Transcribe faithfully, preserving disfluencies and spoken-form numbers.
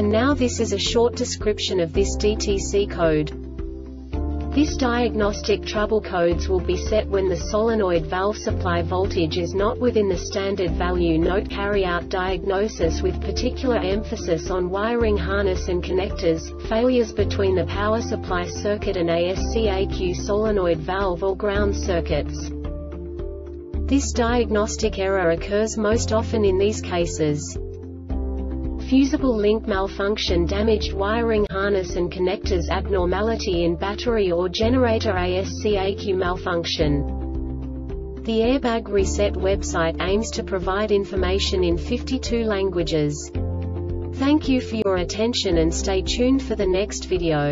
And now this is a short description of this D T C code. This diagnostic trouble codes will be set when the solenoid valve supply voltage is not within the standard value. Note, carry out diagnosis with particular emphasis on wiring harness and connectors, failures between the power supply circuit and A S C E C U solenoid valve or ground circuits. This diagnostic error occurs most often in these cases: fusible link malfunction, damaged wiring harness and connectors, abnormality in battery or generator, A S C E C U malfunction. The Airbag Reset website aims to provide information in fifty-two languages. Thank you for your attention and stay tuned for the next video.